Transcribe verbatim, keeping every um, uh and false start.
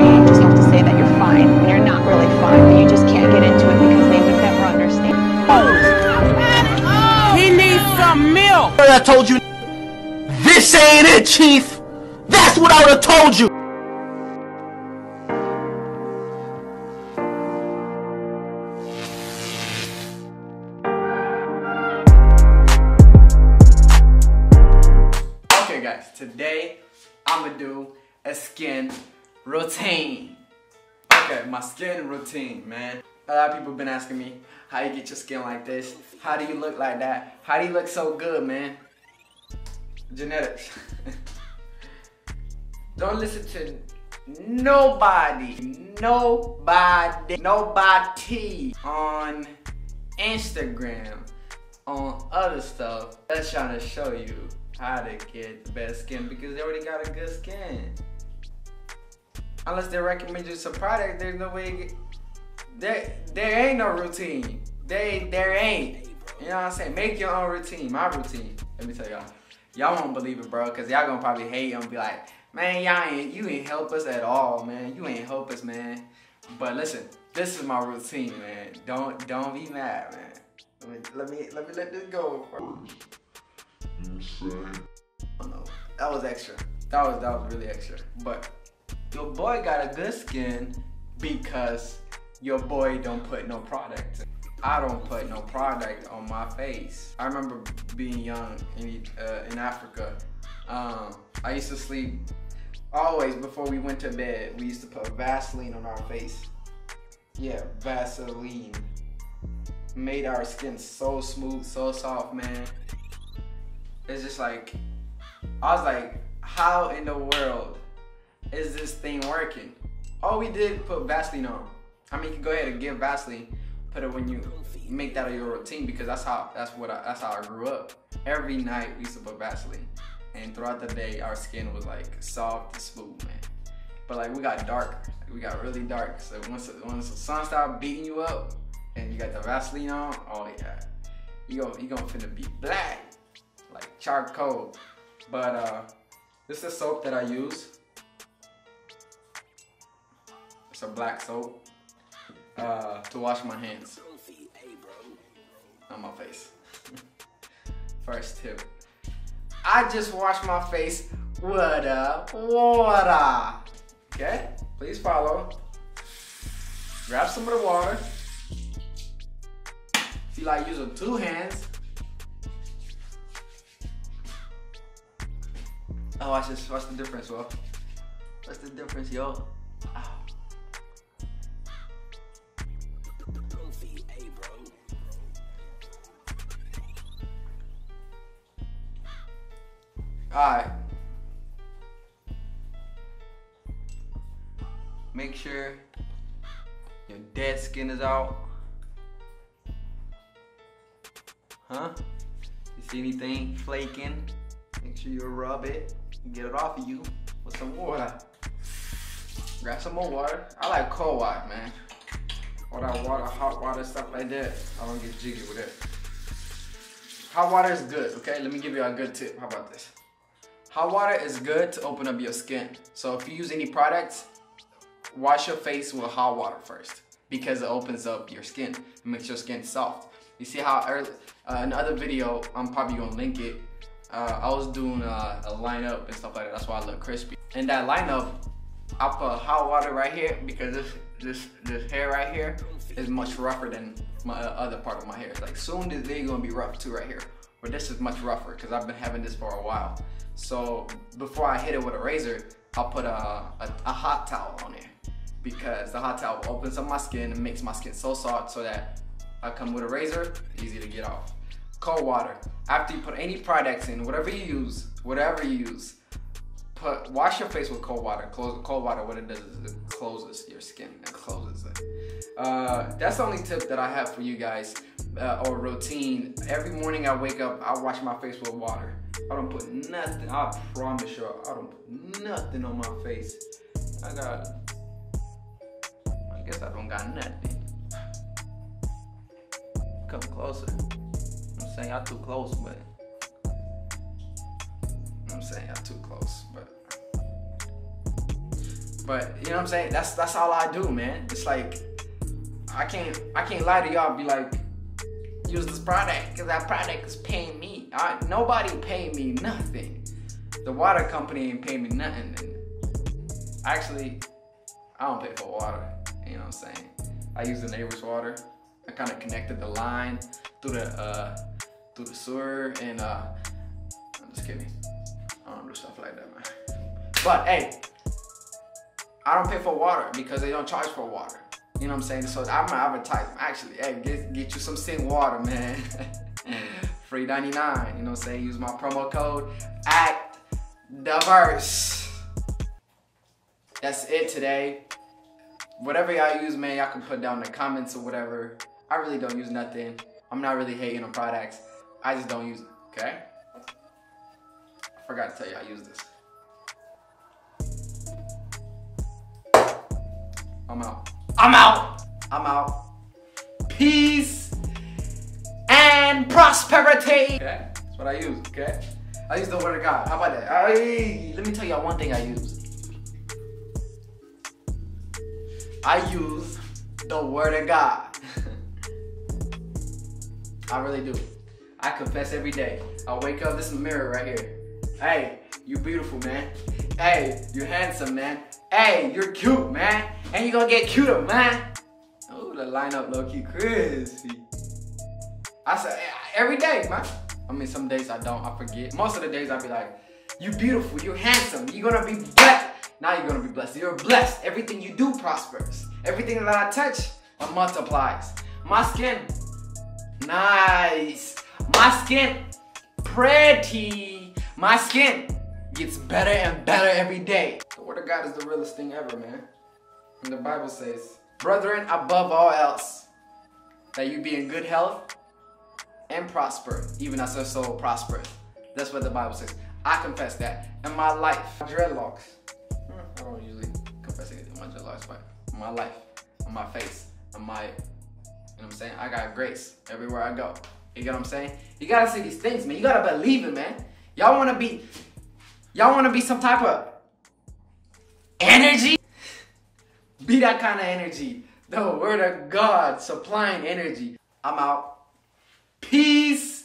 story, and you just have to say that you're fine when you're not really fine, but you just can't get into it because they would never understand. Oh. He needs some milk. I told you, this ain't it, Chief. That's what I would have told you. Today, I'm gonna do a skin routine. Okay, my skin routine, man. A lot of people been asking me, how you get your skin like this? How do you look like that? How do you look so good, man? Genetics. Don't listen to nobody, nobody, nobody on Instagram, on other stuff that's trying to show you how to get the best skin because they already got a good skin. Unless they recommend you some product, there's no way. There, there ain't no routine. They, there ain't. You know what I'm saying? Make your own routine. My routine. Let me tell y'all. Y'all won't believe it, bro, cause y'all gonna probably hate and be like, man, y'all ain't. You ain't help us at all, man. You ain't help us, man. But listen, this is my routine, man. Don't, don't be mad, man. Let me, let me let this go. Bro. Oh no, that was extra. That was that was really extra. But your boy got a good skin because your boy don't put no product. I don't put no product on my face. I remember being young in uh, in Africa. Um, I used to sleep always before we went to bed. We used to put Vaseline on our face. Yeah, Vaseline made our skin so smooth, so soft, man. It's just like, I was like, how in the world is this thing working? All we did put Vaseline on. I mean, you can go ahead and give Vaseline, put it when you make that your routine because that's how that's what I, that's how I grew up. Every night we used to put Vaseline, and throughout the day our skin was like soft and smooth, man. But like we got dark, we got really dark. So once once the sun started beating you up, and you got the Vaseline on, oh yeah, you gonna you gonna finna be black. Like charcoal. But uh this is a soap that I use. It's a black soap uh to wash my hands, not my face. First tip, I just wash my face with a water. Okay, please follow. Grab some of the water. See, like using two hands, oh, watch this. What's the difference, bro? What's the difference, yo? Oh. Alright. Make sure your dead skin is out. Huh? You see anything flaking? Make sure you rub it. Get it off of you with some water. Grab some more water. I like cold water, man. All that water, hot water, stuff like that. I don't get jiggy with it. Hot water is good, okay? Let me give you a good tip. How about this? Hot water is good to open up your skin. So if you use any products, wash your face with hot water first because it opens up your skin and makes your skin soft. You see how early, uh, in the other video, I'm probably gonna link it. Uh, I was doing uh, a lineup and stuff like that. That's why I look crispy. In that lineup, I put hot water right here because this this this hair right here is much rougher than my other part of my hair. Like soon they're gonna be rough too right here, but this is much rougher because I've been having this for a while. So before I hit it with a razor, I'll put a, a, a hot towel on it because the hot towel opens up my skin and makes my skin so soft so that I come with a razor, easy to get off. Cold water. After you put any products in, whatever you use, whatever you use, put wash your face with cold water. Close, cold water, what it does is it closes your skin. It closes it. Uh, that's the only tip that I have for you guys, uh, or routine. Every morning I wake up, I wash my face with water. I don't put nothing. I promise you, I don't put nothing on my face. I got, I guess I don't got nothing. Come closer. Y'all too close, but I'm saying y'all too close, but But you know what I'm saying? That's that's all I do, man. It's like I can't I can't lie to y'all. Be like, use this product because that product is paying me. I, nobody paid me nothing. The water company ain't paying me nothing. And actually, I don't pay for water. You know what I'm saying? I use the neighbor's water. I kind of connected the line through the uh, through the sewer, and uh, I'm just kidding. I don't do stuff like that, man. But hey, I don't pay for water because they don't charge for water. You know what I'm saying? So I'm gonna advertise them. Actually, hey, get, get you some sink water, man. Free ninety-nine. You know what I'm saying? Use my promo code ActDaVerse. That's it today. Whatever y'all use, man, y'all can put down in the comments or whatever. I really don't use nothing. I'm not really hating on products. I just don't use it, okay? I forgot to tell you I use this. I'm out. I'm out. I'm out. Peace and prosperity. Okay, that's what I use, okay? I use the word of God. How about that? I, let me tell y'all one thing I use. I use the word of God. I really do. I confess every day. I wake up, this mirror right here. Hey, you beautiful, man. Hey, you handsome, man. Hey, you're cute, man. And you gonna get cuter, man. Oh, the lineup low-key crazy. I say every day, man. I mean, some days I don't, I forget. Most of the days I be like, you beautiful, you handsome, you gonna be blessed. Now you're gonna be blessed. You're blessed. Everything you do prospers. Everything that I touch, I multiplies. My skin, nice. My skin, pretty. My skin gets better and better every day. The word of God is the realest thing ever, man. And the Bible says, brethren, above all else, that you be in good health and prosper, even as your soul prospers. That's what the Bible says. I confess that in my life. Dreadlocks. I don't usually confess anything in my dreadlocks, but in my life, on my face, on my, you know what I'm saying? I got grace everywhere I go. You get what I'm saying? You gotta see these things, man. You gotta believe it, man. Y'all wanna be, y'all wanna be some type of energy? Be that kind of energy. The word of God supplying energy. I'm out. Peace.